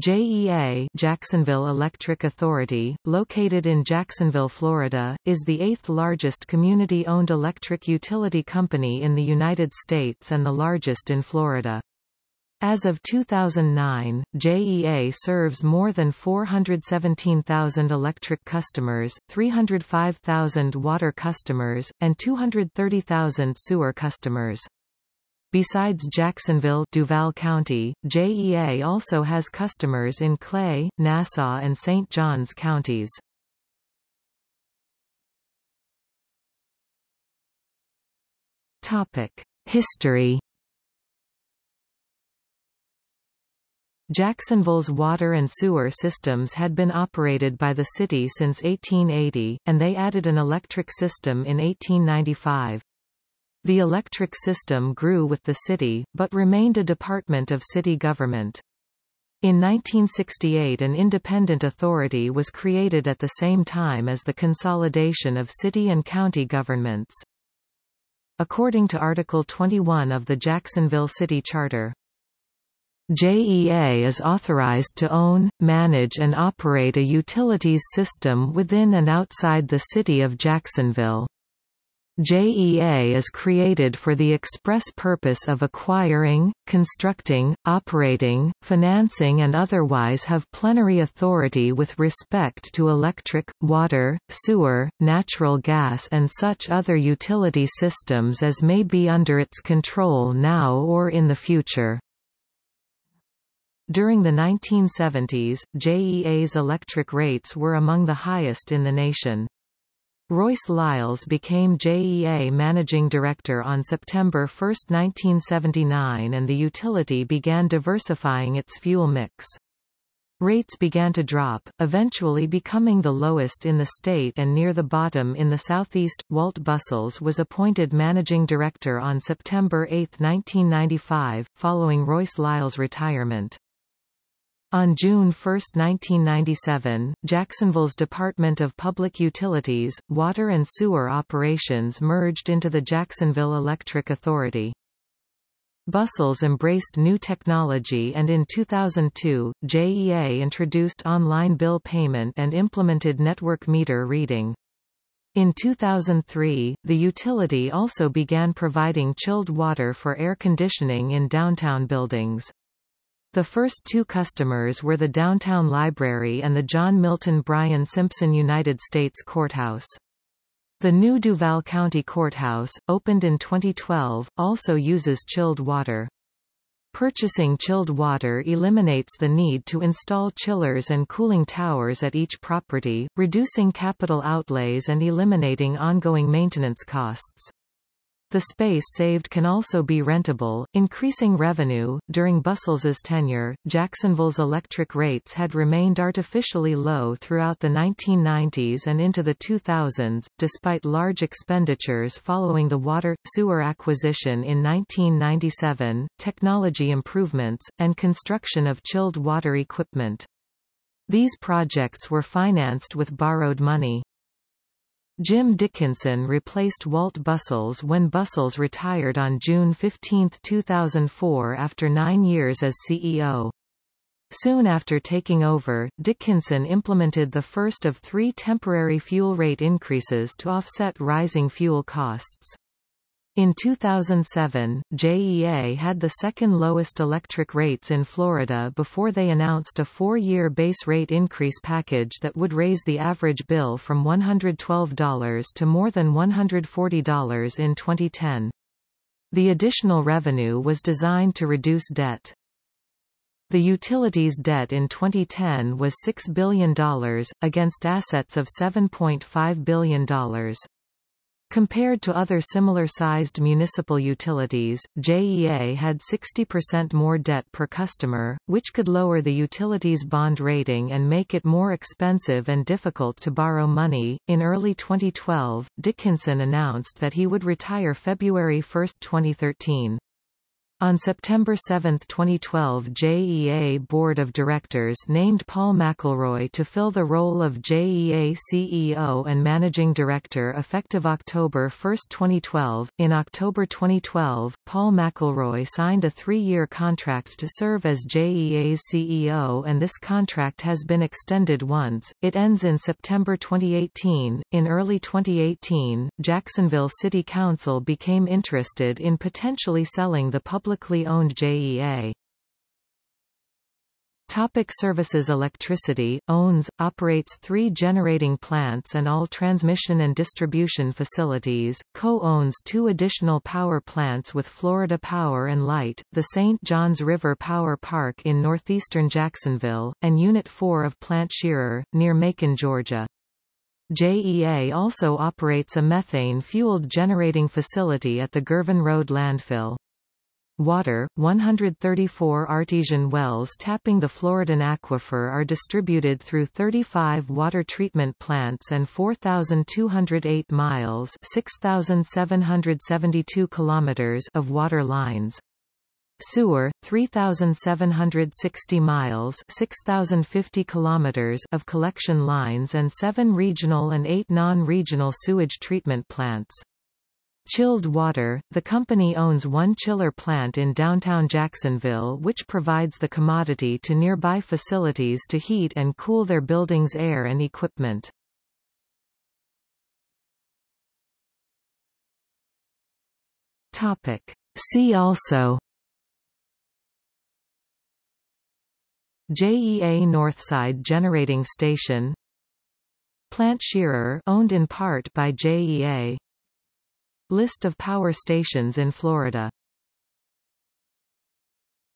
JEA Jacksonville Electric Authority, located in Jacksonville, Florida, is the eighth-largest community-owned electric utility company in the United States and the largest in Florida. As of 2009, JEA serves more than 417,000 electric customers, 305,000 water customers, and 230,000 sewer customers. Besides Jacksonville, Duval County, JEA also has customers in Clay, Nassau and St. Johns counties. History. Jacksonville's water and sewer systems had been operated by the city since 1880, and they added an electric system in 1895. The electric system grew with the city, but remained a department of city government. In 1968, an independent authority was created at the same time as the consolidation of city and county governments. According to Article 21 of the Jacksonville City Charter, JEA is authorized to own, manage and operate a utilities system within and outside the city of Jacksonville. JEA is created for the express purpose of acquiring, constructing, operating, financing and otherwise have plenary authority with respect to electric, water, sewer, natural gas and such other utility systems as may be under its control now or in the future. During the 1970s, JEA's electric rates were among the highest in the nation. Royce Lyles became JEA Managing Director on September 1, 1979, and the utility began diversifying its fuel mix. Rates began to drop, eventually becoming the lowest in the state and near the bottom in the southeast. Walt Bussells was appointed Managing Director on September 8, 1995, following Royce Lyles' retirement. On June 1, 1997, Jacksonville's Department of Public Utilities, Water and Sewer Operations merged into the Jacksonville Electric Authority. Bussells embraced new technology and in 2002, JEA introduced online bill payment and implemented network meter reading. In 2003, the utility also began providing chilled water for air conditioning in downtown buildings. The first two customers were the Downtown Library and the John Milton Bryan Simpson United States Courthouse. The new Duval County Courthouse, opened in 2012, also uses chilled water. Purchasing chilled water eliminates the need to install chillers and cooling towers at each property, reducing capital outlays and eliminating ongoing maintenance costs. The space saved can also be rentable, increasing revenue. During Bussells' tenure, Jacksonville's electric rates had remained artificially low throughout the 1990s and into the 2000s, despite large expenditures following the water-sewer acquisition in 1997, technology improvements, and construction of chilled water equipment. These projects were financed with borrowed money. Jim Dickinson replaced Walt Bussells when Bussells retired on June 15, 2004 after 9 years as CEO. Soon after taking over, Dickinson implemented the first of 3 temporary fuel rate increases to offset rising fuel costs. In 2007, JEA had the second lowest electric rates in Florida before they announced a 4-year base rate increase package that would raise the average bill from $112 to more than $140 in 2010. The additional revenue was designed to reduce debt. The utility's debt in 2010 was $6 billion, against assets of $7.5 billion. Compared to other similar-sized municipal utilities, JEA had 60% more debt per customer, which could lower the utility's bond rating and make it more expensive and difficult to borrow money. In early 2012, Dickinson announced that he would retire February 1, 2013. On September 7, 2012, JEA Board of Directors named Paul McElroy to fill the role of JEA CEO and Managing Director effective October 1, 2012. In October 2012, Paul McElroy signed a 3-year contract to serve as JEA's CEO, and this contract has been extended once. It ends in September 2018. In early 2018, Jacksonville City Council became interested in potentially selling the publicly owned JEA. Topic services. Electricity owns, operates 3 generating plants and all transmission and distribution facilities, co-owns 2 additional power plants with Florida Power and Light, the St. Johns River Power Park in northeastern Jacksonville, and Unit 4 of Plant Scherer, near Macon, Georgia. JEA also operates a methane-fueled generating facility at the Girvin Road landfill. Water, 134 artesian wells tapping the Floridan aquifer are distributed through 35 water treatment plants and 4,208 miles (6,772 kilometers) of water lines. Sewer, 3,760 miles (6,050 kilometers) of collection lines and 7 regional and 8 non-regional sewage treatment plants. Chilled water, the company owns 1 chiller plant in downtown Jacksonville which provides the commodity to nearby facilities to heat and cool their buildings' air and equipment. Topic. See also: JEA Northside Generating Station, Plant Scherer owned in part by JEA, List of power stations in Florida.